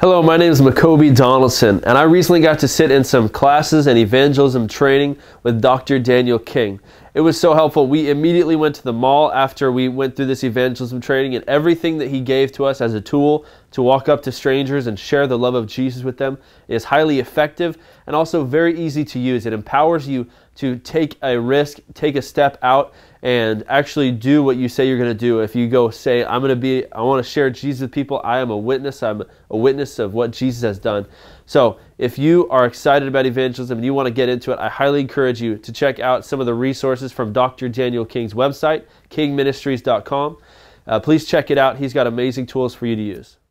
Hello, my name is Macoby Donaldson, and I recently got to sit in some classes and evangelism training with Dr. Daniel King. It was so helpful. We immediately went to the mall after we went through this evangelism training, and everything that he gave to us as a tool to walk up to strangers and share the love of Jesus with them is highly effective and also very easy to use. It empowers you to take a risk, take a step out, and actually do what you say you're going to do. If you go say, I want to share Jesus with people. I am a witness. I'm a witness of what Jesus has done. So if you are excited about evangelism and you want to get into it, I highly encourage you to check out some of the resources from Dr. Daniel King's website, kingministries.com. Please check it out. He's got amazing tools for you to use.